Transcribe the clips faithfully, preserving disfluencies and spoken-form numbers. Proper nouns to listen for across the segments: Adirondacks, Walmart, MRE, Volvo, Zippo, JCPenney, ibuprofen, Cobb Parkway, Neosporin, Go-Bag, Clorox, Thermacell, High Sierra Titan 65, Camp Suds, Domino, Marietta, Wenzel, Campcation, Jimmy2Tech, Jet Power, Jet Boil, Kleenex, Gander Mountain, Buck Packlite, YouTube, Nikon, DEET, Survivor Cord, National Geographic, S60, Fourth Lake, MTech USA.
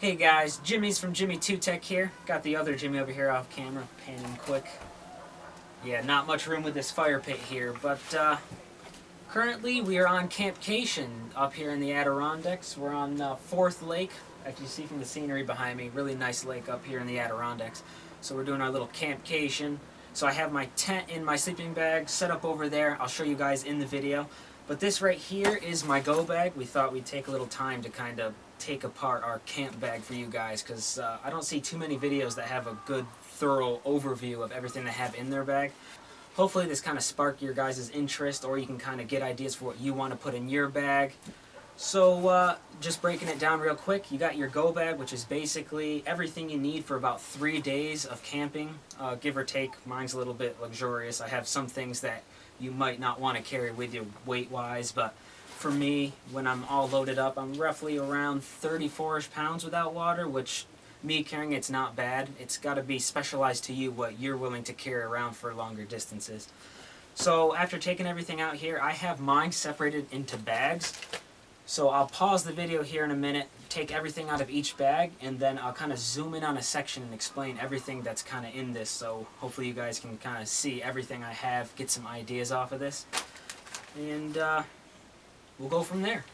Hey guys, Jimmy's from Jimmy two Tech here. Got the other Jimmy over here off camera, panning quick. Yeah, not much room with this fire pit here, but uh, currently we are on Campcation up here in the Adirondacks. We're on uh, Fourth Lake, as you see from the scenery behind me, really nice lake up here in the Adirondacks. So we're doing our little Campcation. So I have my tent and my sleeping bag set up over there. I'll show you guys in the video. But this right here is my go bag. We thought we'd take a little time to kind of take apart our camp bag for you guys, because uh, I don't see too many videos that have a good thorough overview of everything they have in their bag. Hopefully this kind of sparked your guys' interest, or you can kind of get ideas for what you want to put in your bag. So uh, just breaking it down real quick, you got your go bag, which is basically everything you need for about three days of camping, uh, give or take. Mine's a little bit luxurious. I have some things that you might not want to carry with you weight wise, but for me, when I'm all loaded up, I'm roughly around thirty-four-ish pounds without water, which me carrying it's not bad. It's got to be specialized to you what you're willing to carry around for longer distances. So after taking everything out here, I have mine separated into bags. So I'll pause the video here in a minute, take everything out of each bag, and then I'll kind of zoom in on a section and explain everything that's kind of in this. So hopefully you guys can kind of see everything I have, get some ideas off of this. And uh, we'll go from there.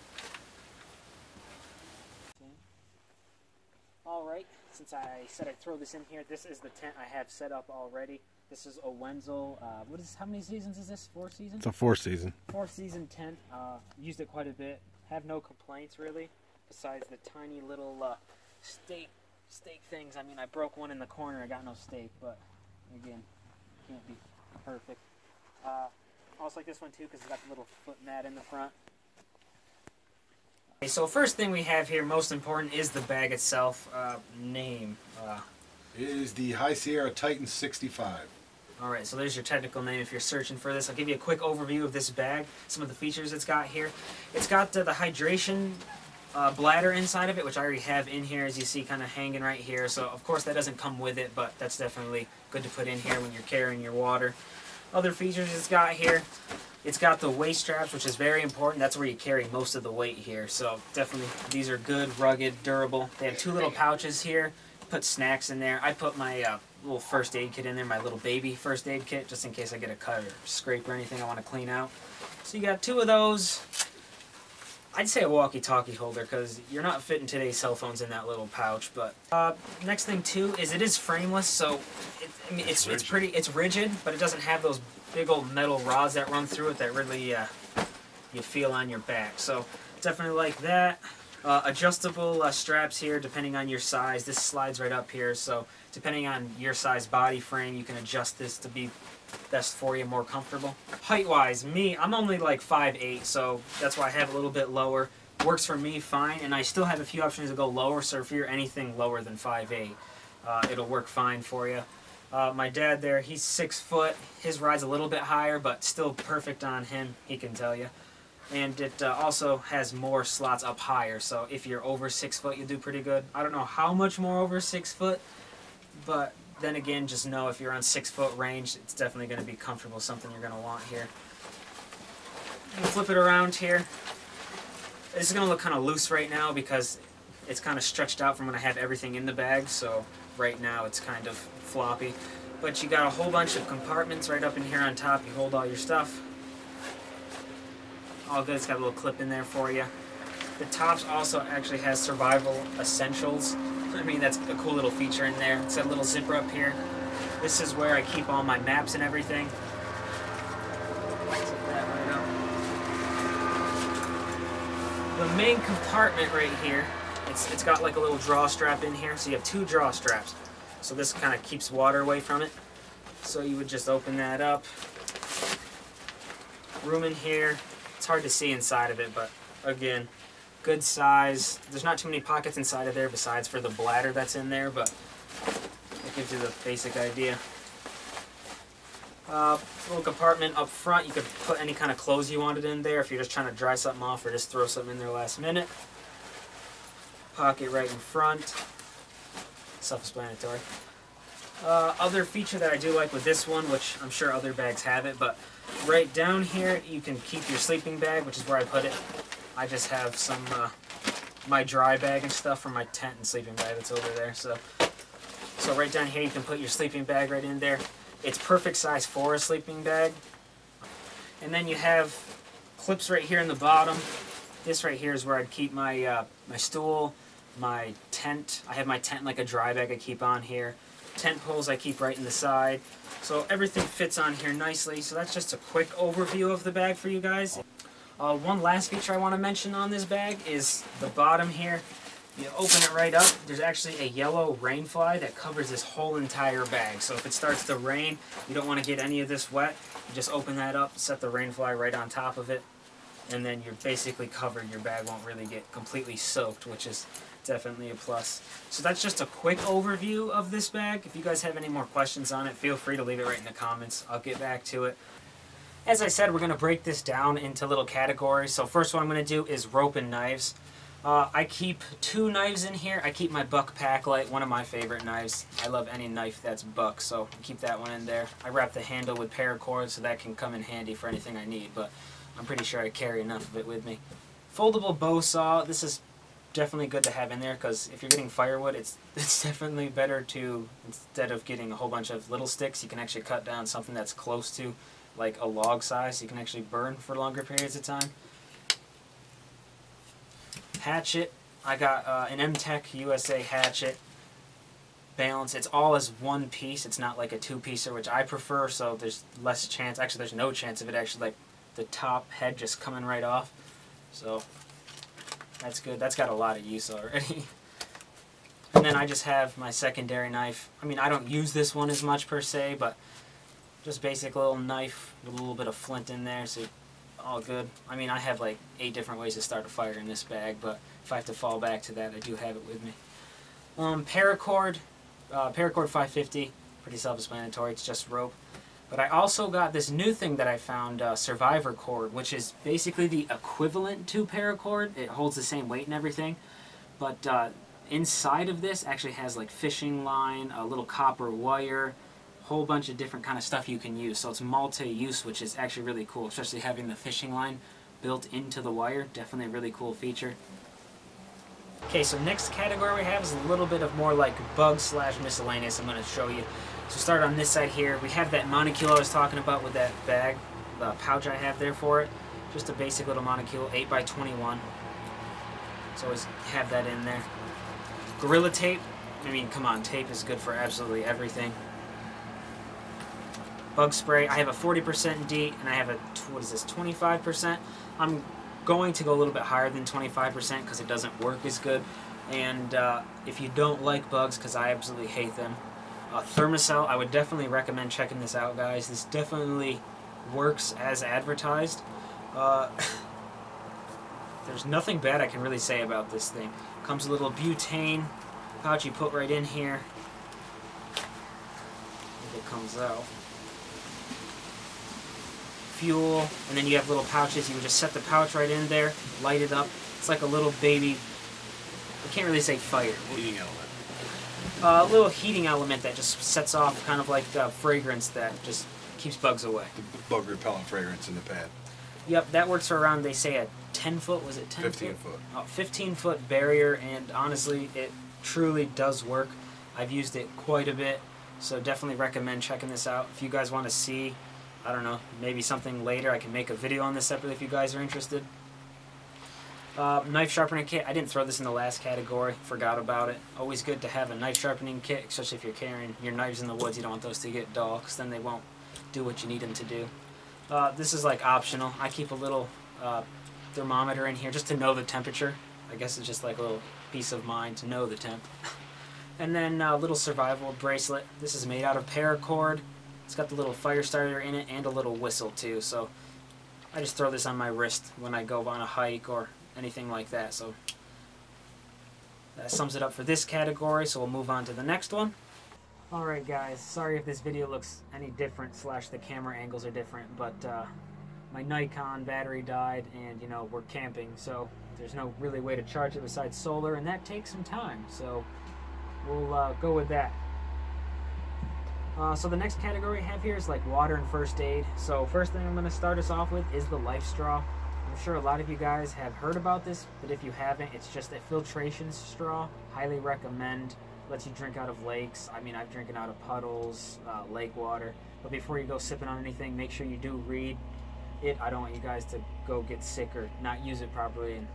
Alright, since I said I'd throw this in here, this is the tent I have set up already. This is a Wenzel, uh, what is, how many seasons is this? Four seasons? It's a four season. Four season tent. Uh, used it quite a bit. Have no complaints really, besides the tiny little uh, stake, stake things. I mean, I broke one in the corner, I got no stake, but again, can't be perfect. Uh, I also like this one too, because it's got the little foot mat in the front. Okay, so first thing we have here, most important, is the bag itself. Uh, name. Uh, it is the High Sierra Titan sixty-five. Alright, so there's your technical name if you're searching for this. I'll give you a quick overview of this bag, some of the features it's got here. It's got uh, the hydration uh, bladder inside of it, which I already have in here, as you see, kind of hanging right here. So, of course, that doesn't come with it, but that's definitely good to put in here when you're carrying your water. Other features it's got here. It's got the waist straps, which is very important. That's where you carry most of the weight here. So definitely, these are good, rugged, durable. They have two little pouches here. Put snacks in there. I put my uh, little first aid kit in there, my little baby first aid kit, just in case I get a cut or scrape or anything I want to clean out. So you got two of those. I'd say a walkie-talkie holder, because you're not fitting today's cell phones in that little pouch. But uh, next thing too is it is frameless, so it, I mean, it's it's pretty it's rigid, but it doesn't have those big old metal rods that run through it that really uh, you feel on your back. So definitely like that. Uh, adjustable uh, straps here, depending on your size. This slides right up here, so depending on your size body frame, you can adjust this to be best for you, more comfortable. Height-wise, me, I'm only like five eight, so that's why I have a little bit lower. Works for me fine, and I still have a few options to go lower, so if you're anything lower than five eight, uh, it'll work fine for you. Uh, my dad there, he's six foot. His ride's a little bit higher, but still perfect on him, he can tell you. And it uh, also has more slots up higher, so if you're over six foot, you'll do pretty good. I don't know how much more over six foot, but then again, just know if you're on six foot range, it's definitely going to be comfortable, something you're going to want here. We'll flip it around here. This is going to look kind of loose right now because it's kind of stretched out from when I have everything in the bag, so right now it's kind of floppy. But you got a whole bunch of compartments right up in here on top. You hold all your stuff. All good, it's got a little clip in there for you. The tops also actually has survival essentials. I mean, that's a cool little feature in there. It's got a little zipper up here. This is where I keep all my maps and everything. Zip that right up. The main compartment right here, it's, it's got like a little draw strap in here, so you have two draw straps. So this kind of keeps water away from it. So you would just open that up. Room in here. It's hard to see inside of it, but again, good size. There's not too many pockets inside of there besides for the bladder that's in there, but it gives you the basic idea. Uh, little compartment up front. You could put any kind of clothes you wanted in there if you're just trying to dry something off or just throw something in there last minute. Pocket right in front. Self-explanatory. Uh, other feature that I do like with this one, which I'm sure other bags have it, but right down here you can keep your sleeping bag, which is where I put it. I just have some uh, my dry bag and stuff for my tent and sleeping bag that's over there. So, so right down here you can put your sleeping bag right in there. It's perfect size for a sleeping bag. And then you have clips right here in the bottom. This right here is where I'd keep my uh, my stool, my tent. I have my tent like a dry bag I keep on here. Tent poles I keep right in the side. So everything fits on here nicely. So that's just a quick overview of the bag for you guys. Uh, one last feature I want to mention on this bag is the bottom here. You open it right up, there's actually a yellow rain fly that covers this whole entire bag. So if it starts to rain, you don't want to get any of this wet. You just open that up, set the rain fly right on top of it, and then you're basically covered. Your bag won't really get completely soaked, which is definitely a plus. So that's just a quick overview of this bag. If you guys have any more questions on it, feel free to leave it right in the comments. I'll get back to it. As I said, we're going to break this down into little categories. So first what I'm going to do is rope and knives. Uh, I keep two knives in here. I keep my Buck Packlite, one of my favorite knives. I love any knife that's Buck, so I keep that one in there. I wrap the handle with paracord, so that can come in handy for anything I need, but I'm pretty sure I carry enough of it with me. Foldable bow saw. This is definitely good to have in there, because if you're getting firewood, it's it's definitely better to, instead of getting a whole bunch of little sticks, you can actually cut down something that's close to like a log size, so you can actually burn for longer periods of time. Hatchet. I got uh, an MTech U S A hatchet. Balance. It's all as one piece. It's not like a two-piecer, which I prefer, so there's less chance. Actually, there's no chance of it actually, like, the top head just coming right off. So that's good. That's got a lot of use already. And then I just have my secondary knife. I mean, I don't use this one as much per se, but just basic little knife with a little bit of flint in there, so all good. I mean, I have like eight different ways to start a fire in this bag, but if I have to fall back to that, I do have it with me. Um, paracord, uh, paracord five fifty, pretty self-explanatory, it's just rope. But I also got this new thing that I found, uh, Survivor Cord, which is basically the equivalent to paracord. It holds the same weight and everything, but uh, inside of this actually has like fishing line, a little copper wire, whole bunch of different kind of stuff you can use. So it's multi-use, which is actually really cool, especially having the fishing line built into the wire. Definitely a really cool feature. Okay, so next category we have is a little bit of more like bug slash miscellaneous I'm going to show you. So start on this side here. We have that monocule I was talking about with that bag, the pouch I have there for it. Just a basic little monocule, eight by twenty-one. So always have that in there. Gorilla tape. I mean, come on, tape is good for absolutely everything. Bug spray. I have a forty percent DEET and I have a, what is this, twenty-five percent? I'm going to go a little bit higher than twenty-five percent because it doesn't work as good. And uh, if you don't like bugs, because I absolutely hate them, uh, Thermacell, I would definitely recommend checking this out, guys. This definitely works as advertised. Uh, there's nothing bad I can really say about this thing. Comes a little butane pouch you put right in here. If it comes out. Fuel, and then you have little pouches. You would just set the pouch right in there, light it up. It's like a little baby, I can't really say fire. Heating element. A uh, little heating element that just sets off kind of like the fragrance that just keeps bugs away. The bug repellent fragrance in the pad. Yep, that works for around, they say, a ten foot, was it ten fifteen foot? foot. Oh, fifteen foot barrier, and honestly, it truly does work. I've used it quite a bit, so definitely recommend checking this out. If you guys want to see, I don't know, maybe something later. I can make a video on this separately if you guys are interested. Uh, knife sharpening kit. I didn't throw this in the last category. Forgot about it. Always good to have a knife sharpening kit, especially if you're carrying your knives in the woods. You don't want those to get dull, because then they won't do what you need them to do. Uh, this is like optional. I keep a little uh, thermometer in here just to know the temperature. I guess it's just like a little peace of mind to know the temp. And then a uh, little survival bracelet. This is made out of paracord. It's got the little fire starter in it and a little whistle too, so I just throw this on my wrist when I go on a hike or anything like that. So that sums it up for this category, so we'll move on to the next one. Alright guys, sorry if this video looks any different slash the camera angles are different, but uh, my Nikon battery died and, you know, we're camping, so there's no really way to charge it besides solar, and that takes some time, so we'll uh, go with that. Uh, so the next category I have here is like water and first aid. So first thing I'm going to start us off with is the LifeStraw. I'm sure a lot of you guys have heard about this, but if you haven't, it's just a filtration straw. Highly recommend. Lets you drink out of lakes. I mean, I've drinking out of puddles, uh, lake water. But before you go sipping on anything, make sure you do read it. I don't want you guys to go get sick or not use it properly and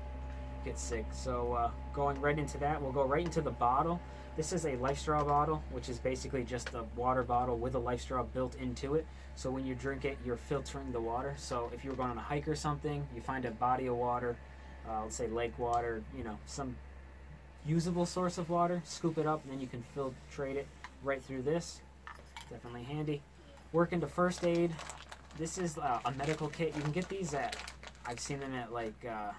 get sick. So uh, going right into that, we'll go right into the bottle. This is a LifeStraw bottle, which is basically just a water bottle with a LifeStraw built into it. So when you drink it, you're filtering the water. So if you were going on a hike or something, you find a body of water, uh, let's say lake water, you know, some usable source of water, scoop it up, and then you can filtrate it right through this. Definitely handy. Work into first aid. This is uh, a medical kit. You can get these at, I've seen them at like uh,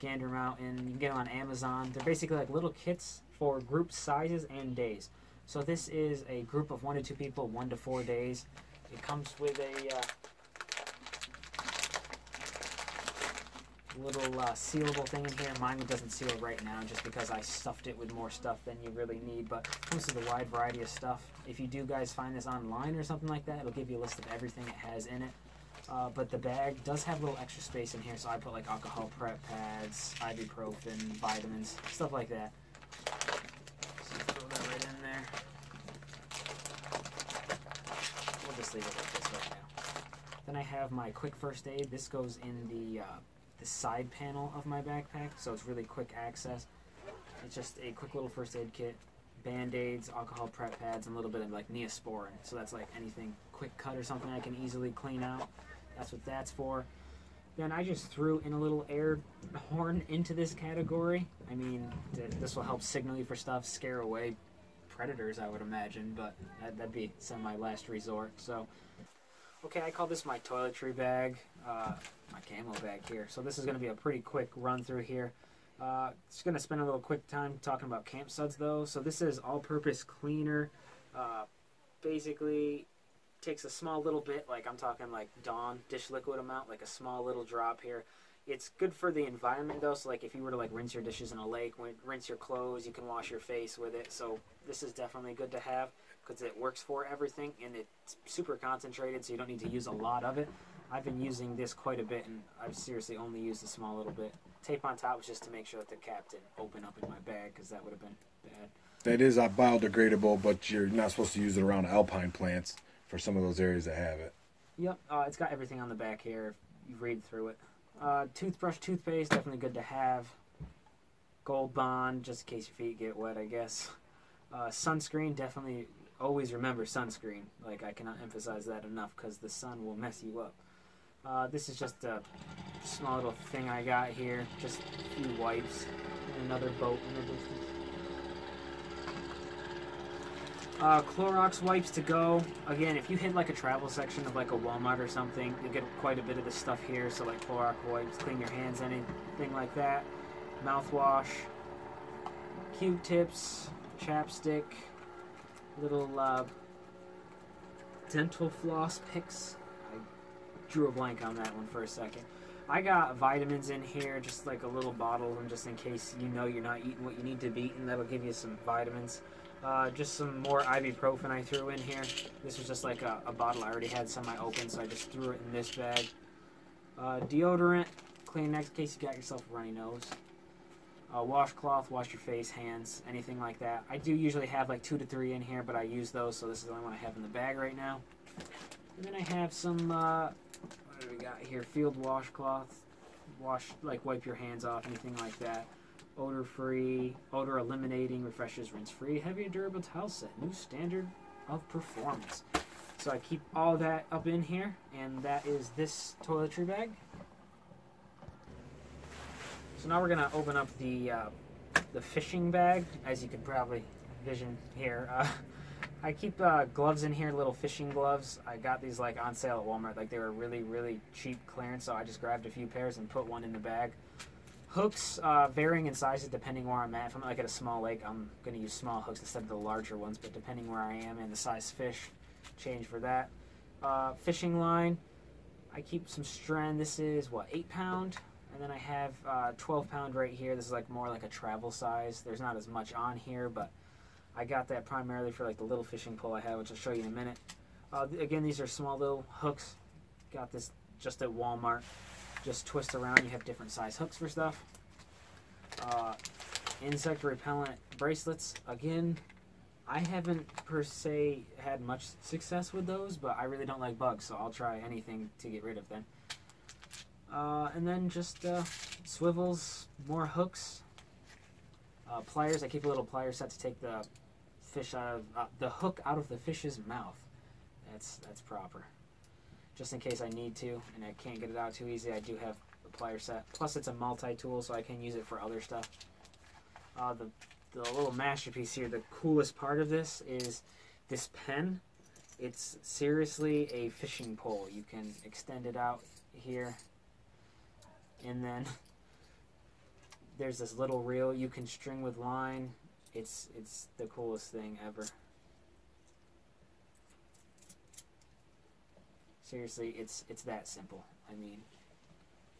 Gander Mountain. You can get them on Amazon. They're basically like little kits for group sizes and days. So this is a group of one to two people, one to four days. It comes with a uh, little uh, sealable thing in here. Mine doesn't seal right now just because I stuffed it with more stuff than you really need, but it comes with a wide variety of stuff. If you do guys find this online or something like that, it'll give you a list of everything it has in it. Uh, but the bag does have a little extra space in here, so I put like alcohol prep pads, ibuprofen, vitamins, stuff like that. Just leave it like this right now. Then I have my quick first aid. This goes in the uh, the side panel of my backpack, so it's really quick access. It's just a quick little first aid kit, band-aids, alcohol prep pads, and a little bit of like Neosporin. So that's like anything quick cut or something I can easily clean out. That's what that's for. Then I just threw in a little air horn into this category. I mean, th this will help signal you for stuff, scare away predators, I would imagine, but that, that'd be some of my last resort. So, okay, I call this my toiletry bag, uh, my camo bag here. So this is going to be a pretty quick run through here. Uh, just going to spend a little quick time talking about Camp Suds though. So this is all-purpose cleaner. Uh, basically, takes a small little bit, like I'm talking like Dawn dish liquid amount, like a small little drop here. It's good for the environment though, so like if you were to like rinse your dishes in a lake, rinse your clothes, you can wash your face with it. So this is definitely good to have because it works for everything and it's super concentrated, so you don't need to use a lot of it. I've been using this quite a bit and I've seriously only used a small little bit. Tape on top was just to make sure that the cap didn't open up in my bag because that would have been bad. That is uh, biodegradable, but you're not supposed to use it around alpine plants for some of those areas that have it. Yep, uh, it's got everything on the back here if you read through it. Uh, toothbrush, toothpaste, definitely good to have. Gold Bond, just in case your feet get wet, I guess. Uh, sunscreen, definitely always remember sunscreen. Like, I cannot emphasize that enough because the sun will mess you up. Uh, this is just a small little thing I got here. Just a few wipes and another boat in the distance. Uh, Clorox wipes to go. Again, if you hit like a travel section of like a Walmart or something, you'll get quite a bit of this stuff here. So like Clorox wipes, clean your hands, anything like that. Mouthwash, Q-tips, chapstick, little uh, dental floss picks. I drew a blank on that one for a second. I got vitamins in here, just like a little bottle, and just in case you know you're not eating what you need to be eating, that'll give you some vitamins. Uh, just some more ibuprofen I threw in here. This was just like a, a bottle I already had some I opened, so I just threw it in this bag. Uh, deodorant, Kleenex in case you got yourself a runny nose. Uh, washcloth, wash your face, hands, anything like that. I do usually have like two to three in here, but I use those, so this is the only one I have in the bag right now. And then I have some, uh, what do we got here? Field washcloth, wash, like wipe your hands off, anything like that. Odor-free, odor-eliminating, refreshes, rinse-free, heavier durable towel set, new standard of performance. So I keep all that up in here, and that is this toiletry bag. So now we're going to open up the uh, the fishing bag, as you can probably vision here. Uh, I keep uh, gloves in here, little fishing gloves. I got these like on sale at Walmart, like they were really, really cheap clearance, so I just grabbed a few pairs and put one in the bag. Hooks, uh, varying in sizes depending where I'm at. If I'm like at a small lake, I'm going to use small hooks instead of the larger ones, but depending where I am and the size fish, change for that. Uh, fishing line, I keep some strand. This is, what, eight pound? And then I have uh, twelve pound right here. This is like more like a travel size. There's not as much on here, but I got that primarily for like the little fishing pole I had, which I'll show you in a minute. Uh, again, these are small little hooks. Got this just at Walmart. just twist around. You have different size hooks for stuff. Uh, insect repellent bracelets. Again, I haven't per se had much success with those, but I really don't like bugs, so I'll try anything to get rid of them. Uh, and then just uh, swivels, more hooks, uh, pliers. I keep a little plier set to take the fish out of uh, the hook out of the fish's mouth. That's that's proper, just in case I need to and I can't get it out too easy. I do have a plier set. Plus, it's a multi-tool, so I can use it for other stuff. Uh, the the little masterpiece here. The coolest part of this is this pen. It's seriously a fishing pole. You can extend it out here. And then there's this little reel you can string with line. It's it's the coolest thing ever. Seriously, it's it's that simple. I mean,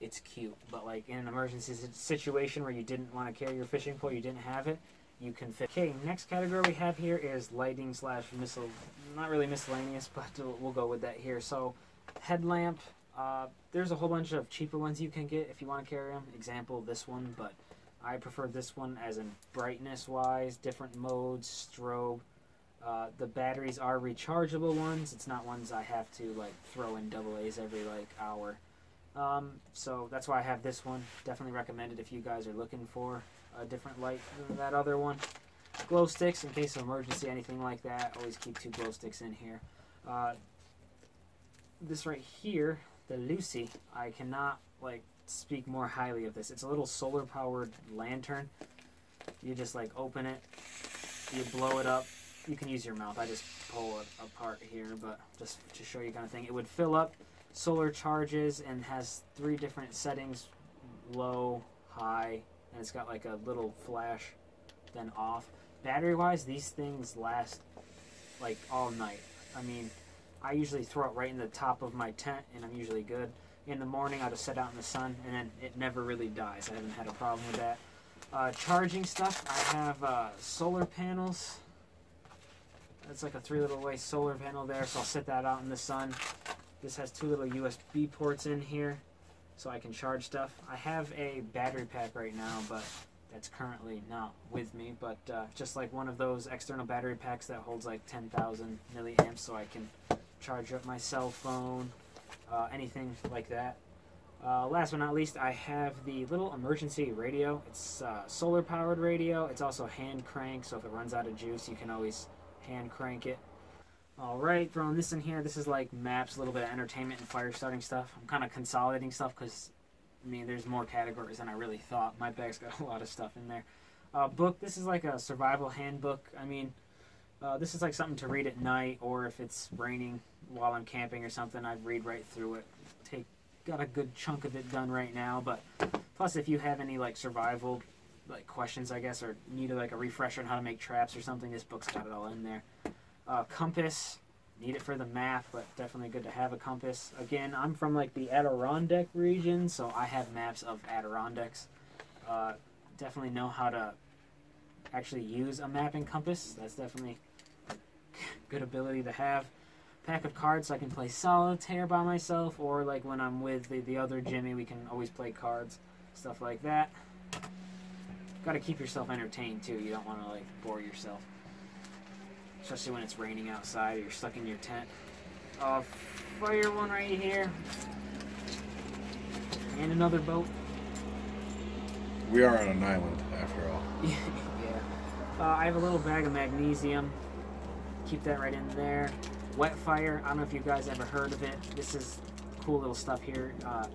it's cute, but like in an emergency situation where you didn't want to carry your fishing pole, you didn't have it, you can fit. Okay, next category we have here is lighting slash missile. Not really miscellaneous, but we'll go with that here. So, headlamp. Uh, there's a whole bunch of cheaper ones you can get if you want to carry them. Example, this one, but I prefer this one as in brightness-wise, different modes, strobe. Uh, the batteries are rechargeable ones. It's not ones I have to like throw in double A's every like hour. Um, so that's why I have this one. Definitely recommend it if you guys are looking for a different light than that other one. Glow sticks in case of emergency, anything like that. Always keep two glow sticks in here. Uh, this right here. The Lucy, I cannot like speak more highly of this. It's a little solar powered lantern. You just like open it, you blow it up. You can use your mouth. I just pull it apart here, but just to show you kind of thing. It would fill up solar charges and has three different settings, low, high, and it's got like a little flash, then off. Battery wise, these things last like all night. I mean, I usually throw it right in the top of my tent, and I'm usually good. In the morning, I'll just set out in the sun, and then it never really dies. I haven't had a problem with that. Uh, charging stuff, I have uh, solar panels. That's like a three little way solar panel there, so I'll set that out in the sun. This has two little U S B ports in here, so I can charge stuff. I have a battery pack right now, but that's currently not with me, but uh, just like one of those external battery packs that holds like ten thousand milliamps, so I can charge up my cell phone, uh, anything like that. Uh, last but not least, I have the little emergency radio. It's uh, solar powered radio. It's also hand crank, so if it runs out of juice, you can always hand crank it. Alright, throwing this in here. This is like maps, a little bit of entertainment and fire starting stuff. I'm kind of consolidating stuff because, I mean, there's more categories than I really thought. My bag's got a lot of stuff in there. Uh, book, this is like a survival handbook. I mean, Uh, this is like something to read at night, or if it's raining while I'm camping or something, I read right through it. Take got a good chunk of it done right now, but plus if you have any like survival like questions, I guess, or need like a refresher on how to make traps or something, this book's got it all in there. Uh, compass, need it for the map, but definitely good to have a compass. Again, I'm from like the Adirondack region, so I have maps of Adirondacks. Uh, definitely know how to actually use a map and compass. That's definitely good ability to have. Pack of cards so I can play solitaire by myself, or like when I'm with the, the other Jimmy, we can always play cards, stuff like that. Got to keep yourself entertained too. You don't want to like bore yourself, especially when it's raining outside or you're stuck in your tent. Uh, fire one right here, and another boat. We are on an island after all. Yeah. uh, I have a little bag of magnesium. Keep that right in there. Wet fire, I don't know if you guys ever heard of it. This is cool little stuff here. Uh,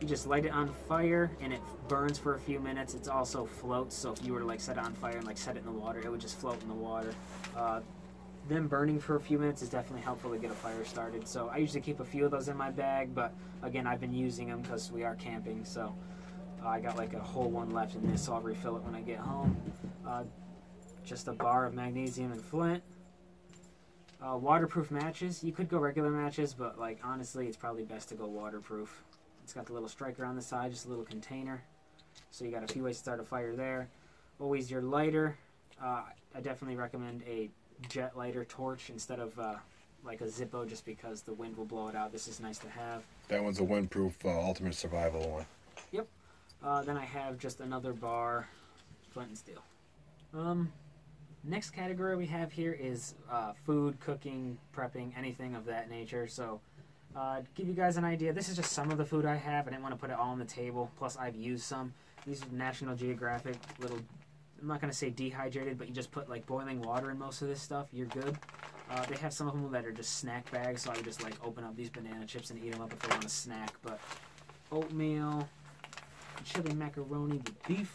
you just light it on fire and it burns for a few minutes. It's also floats, so if you were to like set it on fire and like set it in the water, it would just float in the water. Uh, them burning for a few minutes is definitely helpful to get a fire started. So I usually keep a few of those in my bag, but again, I've been using them because we are camping, so uh, I got like a whole one left in this, so I'll refill it when I get home. Uh, just a bar of magnesium and flint. Uh, waterproof matches. You could go regular matches, but like honestly, it's probably best to go waterproof. It's got the little striker on the side, just a little container. So you got a few ways to start a fire there. Always your lighter. Uh, I definitely recommend a jet lighter torch instead of uh, like a Zippo just because the wind will blow it out. This is nice to have. That one's a windproof uh, ultimate survival one. Yep. Uh, then I have just another bar, flint and steel. Um, next category we have here is uh, food, cooking, prepping, anything of that nature. So uh, to give you guys an idea, this is just some of the food I have. I didn't want to put it all on the table, plus I've used some. These are National Geographic little, I'm not going to say dehydrated, but you just put like boiling water in most of this stuff, you're good. Uh, they have some of them that are just snack bags, so I would just like open up these banana chips and eat them up if I want a snack. But oatmeal, chili macaroni with beef,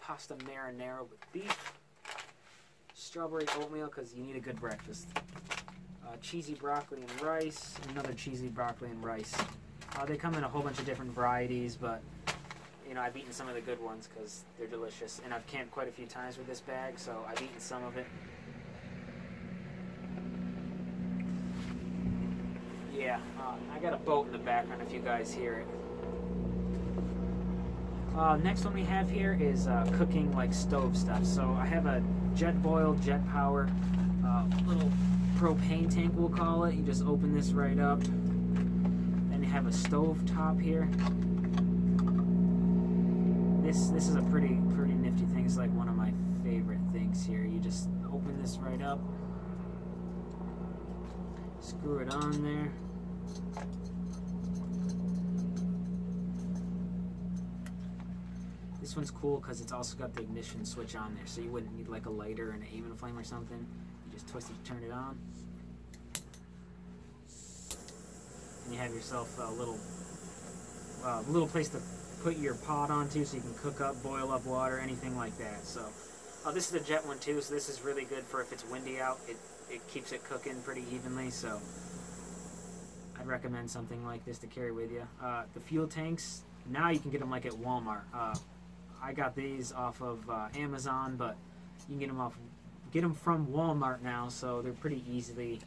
pasta marinara with beef, strawberry oatmeal because you need a good breakfast, uh, cheesy broccoli and rice, another cheesy broccoli and rice. Uh, they come in a whole bunch of different varieties, but you know, I've eaten some of the good ones because they're delicious, and I've camped quite a few times with this bag, so I've eaten some of it. Yeah, uh, I got a boat in the background if you guys hear it. Uh, next one we have here is uh, cooking, like stove stuff. So I have a Jet Boil, Jet Power, uh, little propane tank we'll call it. You just open this right up. Then you have a stove top here. This this is a pretty pretty nifty thing. It's like one of my favorite things here. You just open this right up, screw it on there. This one's cool because it's also got the ignition switch on there, so you wouldn't need like a lighter and an aiming flame or something. You just twist it to turn it on. And you have yourself a little, uh, little place to put your pot onto so you can cook up, boil up water, anything like that. So, uh, this is a Jet one too, so this is really good for if it's windy out. It, it keeps it cooking pretty evenly, so I'd recommend something like this to carry with you. Uh, the fuel tanks, now you can get them like at Walmart. Uh, I got these off of uh, Amazon, but you can get them off, get them from Walmart now, so they're pretty easily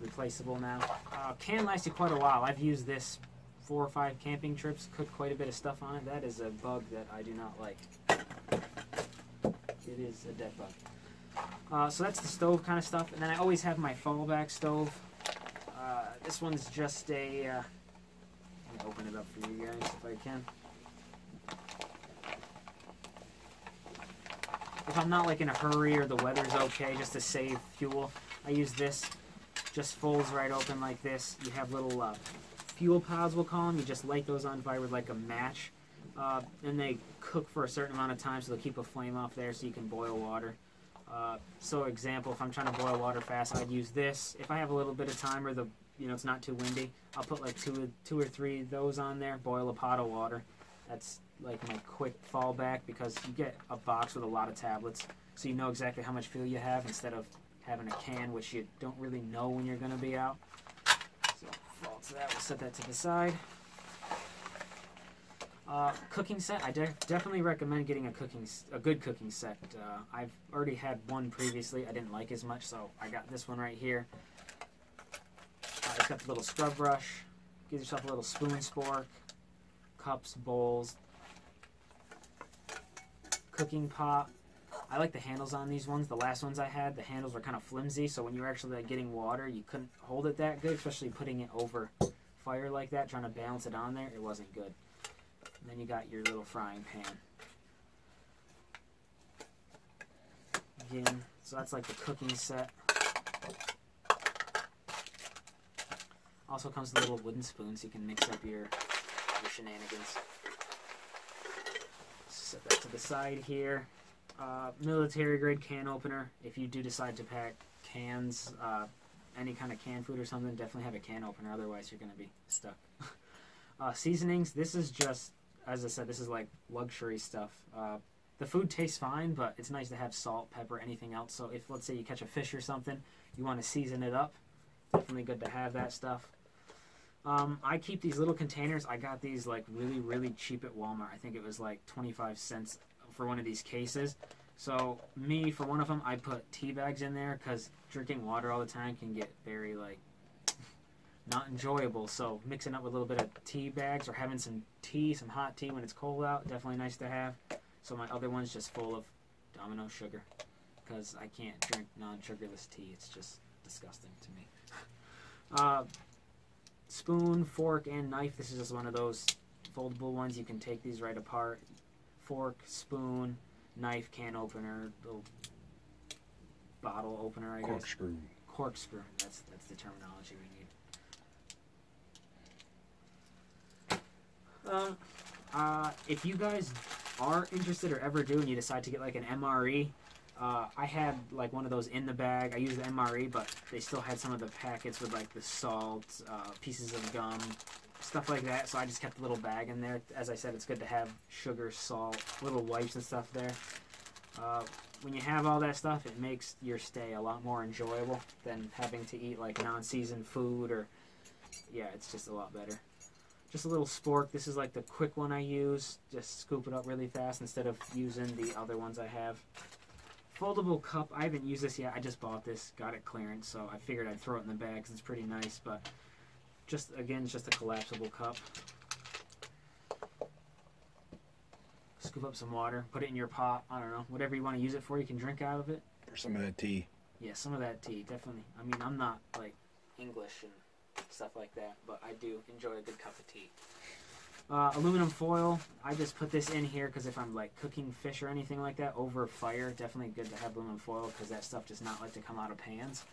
replaceable now. Uh, can last you quite a while. I've used this four or five camping trips, cooked quite a bit of stuff on it. That is a bug that I do not like. It is a dead bug. Uh, so that's the stove kind of stuff, and then I always have my fallback stove. Uh, this one's just a, uh, let me open it up for you guys if I can. If I'm not like in a hurry or the weather's okay, just to save fuel, I use this. Just folds right open like this. You have little uh, fuel pods, we'll call them. You just light those on fire with like a match, uh, and they cook for a certain amount of time, so they'll keep a flame off there so you can boil water. Uh, so example, if I'm trying to boil water fast, I'd use this. If I have a little bit of time or the you know it's not too windy, I'll put like two, two or three of those on there, boil a pot of water. That's like my quick fallback because you get a box with a lot of tablets, so you know exactly how much fuel you have instead of having a can, which you don't really know when you're going to be out. So, so that, we'll set that to the side. Uh, cooking set, I de definitely recommend getting a cooking, a good cooking set. Uh, I've already had one previously I didn't like as much, so I got this one right here. Uh, it's got the little scrub brush. Give yourself a little spoon, spork, cups, bowls, cooking pot. I like the handles on these ones. The last ones I had, the handles were kind of flimsy, so when you were actually like, getting water, you couldn't hold it that good, especially putting it over fire like that, trying to balance it on there. It wasn't good. And then you got your little frying pan. Again, so that's like the cooking set. Also comes with a little wooden spoon so you can mix up your, your shenanigans. Set that to the side here. Uh, military grade can opener. If you do decide to pack cans, uh, any kind of canned food or something, definitely have a can opener, otherwise you're going to be stuck. uh, seasonings, this is just, as I said, this is like luxury stuff. Uh, the food tastes fine, but it's nice to have salt, pepper, anything else. So if, let's say, you catch a fish or something, you want to season it up, definitely good to have that stuff. Um, I keep these little containers. I got these like really, really cheap at Walmart. I think it was like twenty-five cents for one of these cases. So me, for one of them, I put tea bags in there because drinking water all the time can get very like not enjoyable. So mixing up with a little bit of tea bags or having some tea, some hot tea when it's cold out, definitely nice to have. So my other one's just full of Domino sugar. because I can't drink non-sugarless tea. It's just disgusting to me. Uh, spoon, fork, and knife. This is just one of those foldable ones. You can take these right apart. Fork, spoon, knife, can opener, little bottle opener, I guess. Corkscrew. Corkscrew. That's, that's the terminology we need. Uh, uh, if you guys are interested or ever do and you decide to get like an M R E, uh, I had like one of those in the bag. I used the M R E, but they still had some of the packets with like the salt, uh, pieces of gum, stuff like that. So I just kept a little bag in there. As I said, it's good to have sugar, salt, little wipes and stuff there. Uh, when you have all that stuff, it makes your stay a lot more enjoyable than having to eat like non-seasoned food or, yeah, it's just a lot better. Just a little spork. This is like the quick one I use. Just scoop it up really fast instead of using the other ones I have. Foldable cup. I haven't used this yet. I just bought this. Got it clearance, so I figured I'd throw it in the bag because it's pretty nice. But just, again, it's just a collapsible cup. Scoop up some water. Put it in your pot. I don't know. Whatever you want to use it for, you can drink out of it. Or some of that tea. Yeah, some of that tea, definitely. I mean, I'm not, like, English and stuff like that, but I do enjoy a good cup of tea. Uh, aluminum foil, I just put this in here because if I'm like cooking fish or anything like that over fire, definitely good to have aluminum foil because that stuff does not like to come out of pans.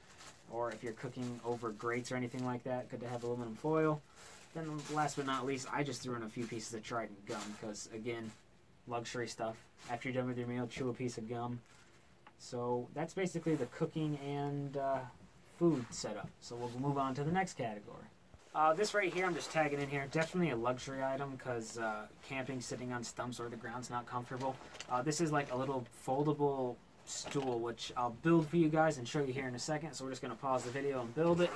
Or if you're cooking over grates or anything like that, good to have aluminum foil. Then last but not least, I just threw in a few pieces of Trident gum because, again, luxury stuff. After you're done with your meal, chew a piece of gum. So that's basically the cooking and uh, food setup. So we'll move on to the next category. Uh, this right here, I'm just tagging in here. Definitely a luxury item because uh, camping, sitting on stumps or the ground's not comfortable. Uh, this is like a little foldable stool, which I'll build for you guys and show you here in a second. So we're just going to pause the video and build it.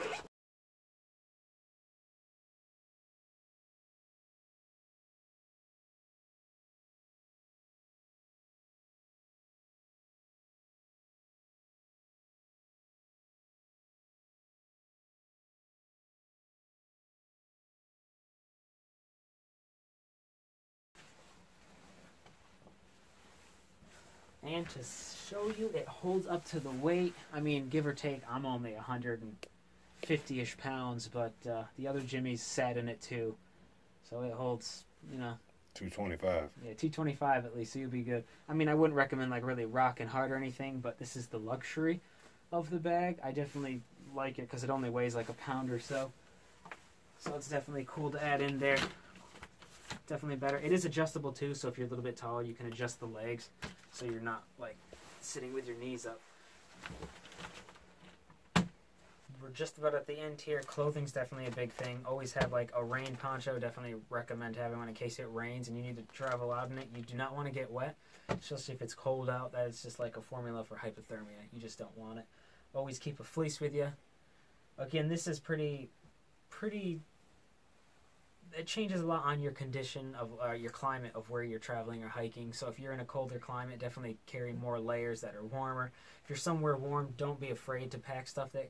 And to show you, it holds up to the weight. I mean, give or take, I'm only one hundred fifty-ish pounds, but uh, the other Jimmy's sat in it too. So it holds, you know. two twenty-five. Yeah, two twenty-five at least, so you'll be good. I mean, I wouldn't recommend like really rocking hard or anything, but this is the luxury of the bag. I definitely like it because it only weighs like a pound or so. So it's definitely cool to add in there. Definitely better. It is adjustable too, so if you're a little bit taller, you can adjust the legs. So you're not, like, sitting with your knees up. We're just about at the end here. Clothing's definitely a big thing. Always have, like, a rain poncho. Definitely recommend having one in case it rains and you need to travel out in it. You do not want to get wet, especially if it's cold out. That is just, like, a formula for hypothermia. You just don't want it. Always keep a fleece with you. Again, this is pretty, pretty... It changes a lot on your condition of uh, your climate of where you're traveling or hiking. So if you're in a colder climate, definitely carry more layers that are warmer. If you're somewhere warm, don't be afraid to pack stuff that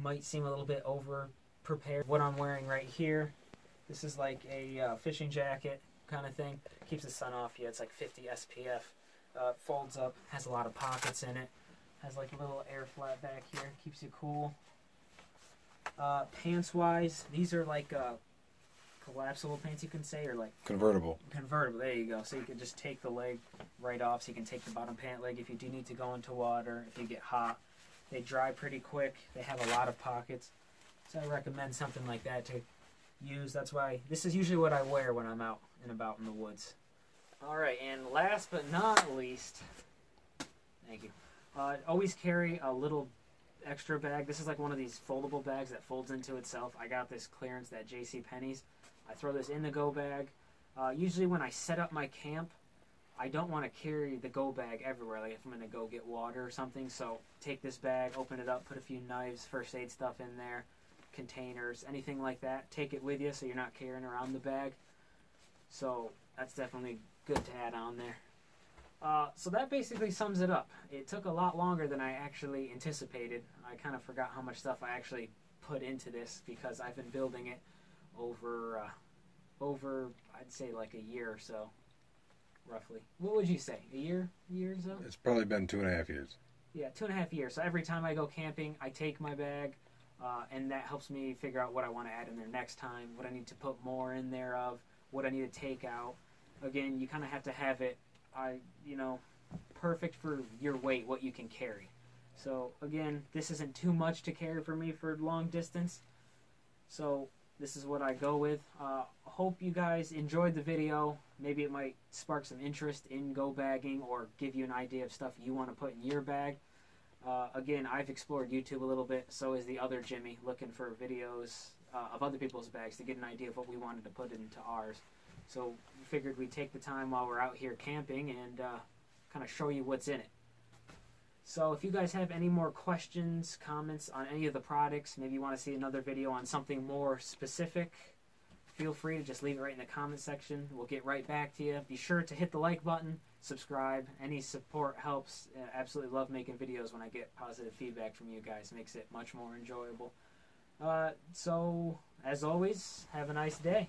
might seem a little bit over prepared. What I'm wearing right here, this is like a uh, fishing jacket kind of thing. Keeps the sun off you. It's like fifty S P F. Uh, folds up. Has a lot of pockets in it. Has like a little air flap back here. Keeps you cool. Uh, pants wise, these are like uh, collapsible pants, you can say, or like convertible convertible there you go. So you can just take the leg right off, so you can take the bottom pant leg if you do need to go into water, if you get hot. They dry pretty quick. They have a lot of pockets, so I recommend something like that to use. That's why this is usually what I wear when I'm out and about in the woods. All right, and last but not least, thank you, uh, always carry a little extra bag. This is like one of these foldable bags that folds into itself. I got this clearance at JCPenney's. I throw this in the go bag. Uh, usually when I set up my camp, I don't want to carry the go bag everywhere, like if I'm going to go get water or something. So take this bag, open it up, put a few knives, first aid stuff in there, containers, anything like that. Take it with you so you're not carrying around the bag. So that's definitely good to add on there. Uh, so that basically sums it up. It took a lot longer than I actually anticipated. I kind of forgot how much stuff I actually put into this because I've been building it over, uh, over I'd say like a year or so, roughly. What would you say? A year? Year or so? It's probably been two and a half years. Yeah, two and a half years. So every time I go camping, I take my bag, uh, and that helps me figure out what I want to add in there next time, what I need to put more in there of, what I need to take out. Again, you kind of have to have it, I, you know, perfect for your weight, what you can carry. So again, this isn't too much to carry for me for long distance. So this is what I go with. Uh, hope you guys enjoyed the video. Maybe it might spark some interest in go bagging or give you an idea of stuff you want to put in your bag. Uh, again, I've explored YouTube a little bit. So is the other Jimmy, looking for videos uh, of other people's bags to get an idea of what we wanted to put into ours. So we figured we'd take the time while we're out here camping and uh, kind of show you what's in it. So if you guys have any more questions, comments on any of the products, maybe you want to see another video on something more specific, feel free to just leave it right in the comment section. We'll get right back to you. Be sure to hit the like button, subscribe. Any support helps. I absolutely love making videos when I get positive feedback from you guys. It makes it much more enjoyable. Uh, so, as always, have a nice day.